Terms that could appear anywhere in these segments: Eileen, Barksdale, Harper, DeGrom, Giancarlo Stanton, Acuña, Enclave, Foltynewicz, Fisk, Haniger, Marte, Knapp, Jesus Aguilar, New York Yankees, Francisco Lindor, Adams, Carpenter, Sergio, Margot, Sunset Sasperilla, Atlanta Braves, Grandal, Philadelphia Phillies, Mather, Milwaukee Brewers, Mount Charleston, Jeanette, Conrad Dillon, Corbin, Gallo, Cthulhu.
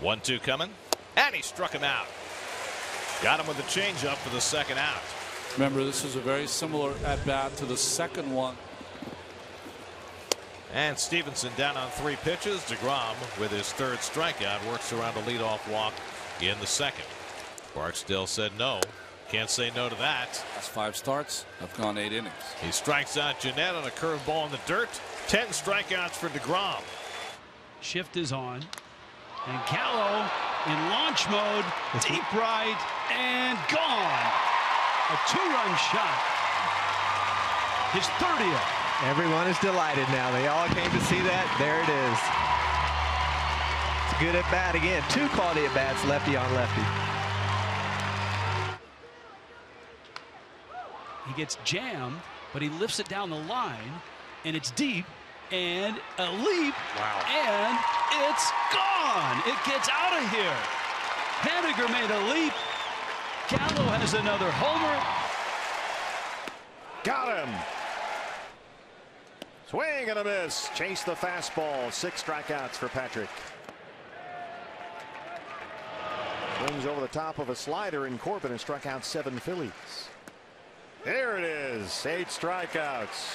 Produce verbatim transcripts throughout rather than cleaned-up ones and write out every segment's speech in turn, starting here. one two coming, and he struck him out. Got him with a changeup for the second out. Remember, this is a very similar at bat to the second one. And Stevenson down on three pitches. DeGrom with his third strikeout works around a leadoff walk in the second. Barksdale said no. Can't say no to that. That's five starts. I've gone eight innings. He strikes out Jeanette on a curveball in the dirt. Ten strikeouts for DeGrom. Shift is on. And Gallo in launch mode. Deep right and gone. A two-run shot. His thirtieth. Everyone is delighted now. They all came to see that. There it is. It's good at bat again. Two quality at bats, lefty on lefty. He gets jammed, but he lifts it down the line, and it's deep, and a leap, wow. And it's gone. It gets out of here. Haniger made a leap. Gallo has another homer. Got him. Swing and a miss. Chase the fastball. Six strikeouts for Patrick. Swings over the top of a slider in Corbin and struck out seven Phillies. There it is. Eight strikeouts.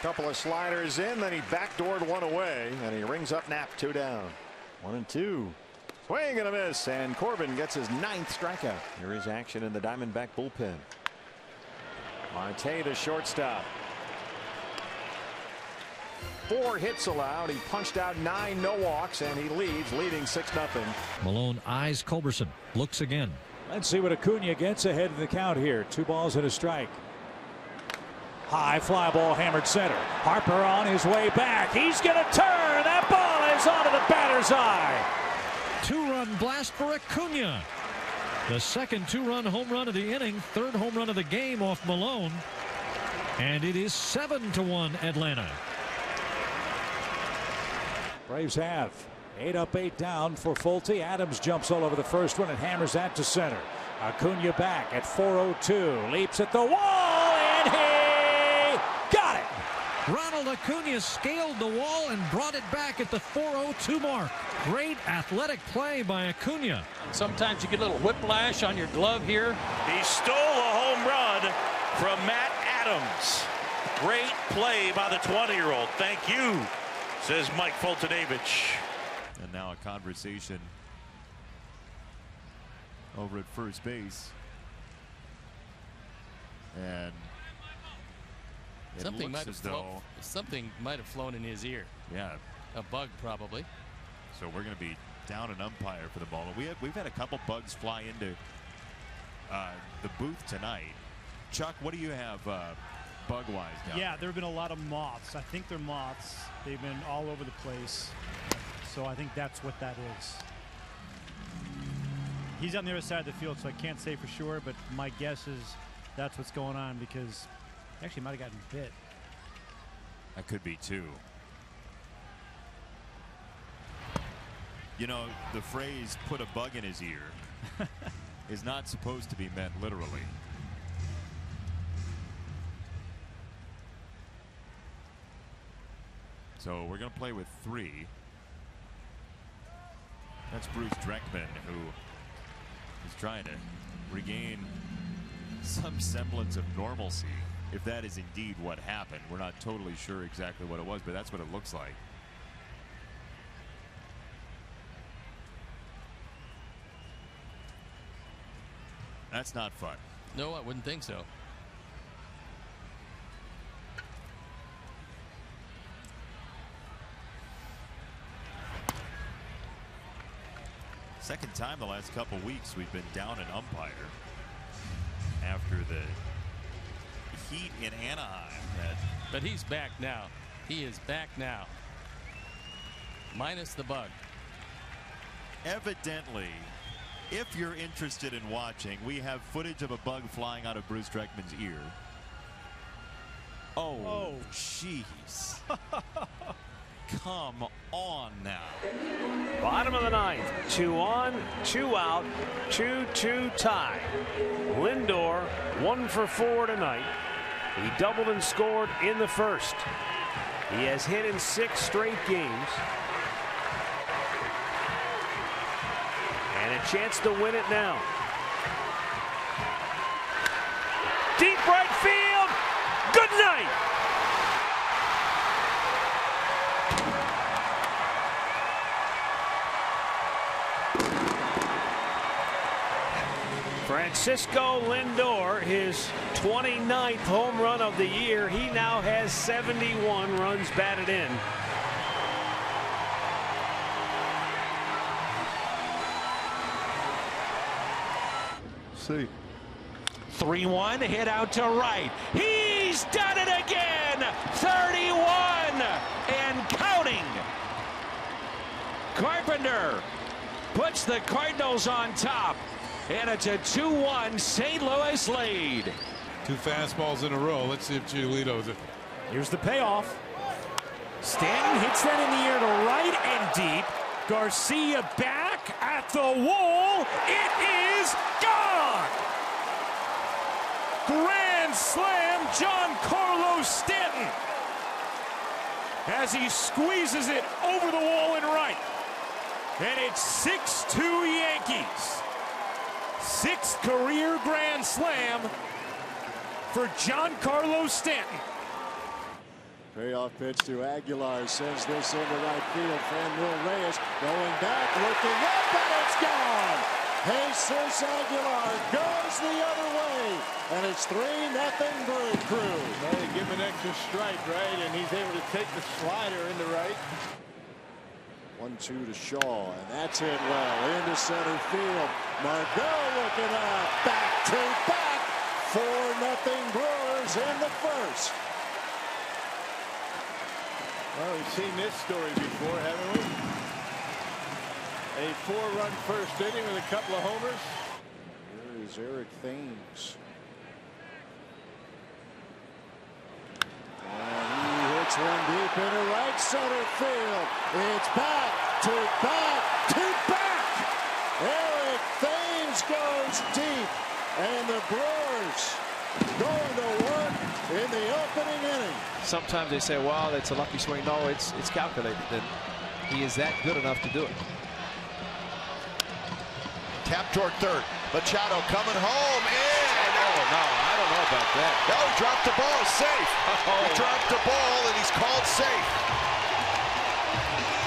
Couple of sliders in, then he backdoored one away, and he rings up Knapp. Two down. One and two. Swing and a miss, and Corbin gets his ninth strikeout. Here is action in the Diamondback bullpen. Marte, the shortstop. Four hits allowed. He punched out nine, no walks, and he leaves, leading six nothing. Malone eyes Culberson. Looks again. Let's see what Acuña gets ahead of the count here. Two balls and a strike. High fly ball hammered center. Harper on his way back. He's going to turn. That ball is onto the batter's eye. Two-run blast for Acuña. The second two-run home run of the inning. Third home run of the game off Malone. And it is seven to one Atlanta. Braves have. Eight up, eight down for Foltz. Adams jumps all over the first one and hammers that to center. Acuña back at four oh two. Leaps at the wall, and he got it. Ronald Acuña scaled the wall and brought it back at the four oh two mark. Great athletic play by Acuña. Sometimes you get a little whiplash on your glove here. He stole a home run from Matt Adams. Great play by the twenty-year-old. Thank you, says Mike Foltynewicz. And now a conversation over at first base. And it something looks might as though something might have flown in his ear. Yeah. A bug, probably. So we're going to be down an umpire for the ball. We have, we've had a couple bugs fly into uh, the booth tonight. Chuck, what do you have uh, bug-wise down Yeah, there have been a lot of moths. I think they're moths. They've been all over the place. So I think that's what that is. He's on the other side of the field, so I can't say for sure, but my guess is that's what's going on, because he actually might have gotten bit. That could be too. You know, the phrase "put a bug in his ear" is not supposed to be meant literally. So we're going to play with three. That's Bruce Dreckman, who is trying to regain some semblance of normalcy. If that is indeed what happened, we're not totally sure exactly what it was, but that's what it looks like. That's not fun. No, I wouldn't think so. Second time the last couple weeks we've been down an umpire after the heat in Anaheim. That but he's back now. He is back now. Minus the bug. Evidently, if you're interested in watching, we have footage of a bug flying out of Bruce Dreckman's ear. Oh, jeez. Oh. Come on now. Bottom of the ninth. Two on, two out, two two tie. Lindor, one for four tonight. He doubled and scored in the first. He has hit in six straight games. chance to win it now. Deep right field. Good night. Francisco Lindor, his twenty-ninth home run of the year. He now has seventy-one runs batted in. three one hit out to right. He's done it again. thirty-one and counting. Carpenter puts the Cardinals on top, and it's a two one Saint Louis lead. Two fastballs in a row. Let's see if Giolito's it. Here's the payoff. Stanton hits that in the air to right and deep. Garcia back at the wall. It is gone. Grand slam, Giancarlo Stanton, as he squeezes it over the wall and right. And it's six two Yankees. Sixth career grand slam for Giancarlo Stanton. Payoff pitch to Aguilar, sends this into right field. Franville Reyes going back, looking up, and it's gone. Jesus Aguilar goes the other way, and it's three nothing Brew Crew. Well, they give an extra strike, right, and he's able to take the slider into right. one two to Shaw, and that's hit well into center field. Margot looking up, back to back, four nothing Brewers in the first. Well, we've seen this story before, haven't we? A four-run first inning with a couple of homers. Here is Eric Thames. And he hits one deep into right center field. It's back to back to back. Eric Thames goes deep, and the Brewers going to work in the opening inning. Sometimes they say, "Wow, that's a lucky swing." No, it's it's calculated. That he is that good enough to do it. Tap toward third. Machado coming home in. Oh no, I don't know about that. No, he dropped the ball. Safe. Oh. He dropped the ball, and he's called safe.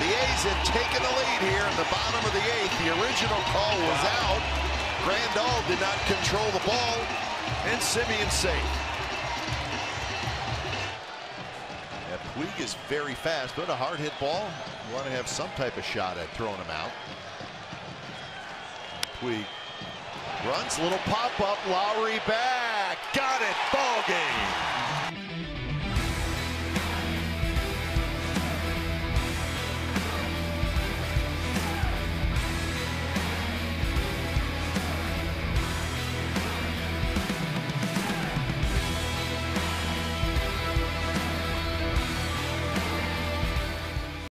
The A's have taken the lead here in the bottom of the eighth. The original call was out. Grandal did not control the ball, and Simeon safe. Yeah, Puig is very fast, but a hard hit ball. You want to have some type of shot at throwing him out. Puig runs, little pop up, Lowry back. Got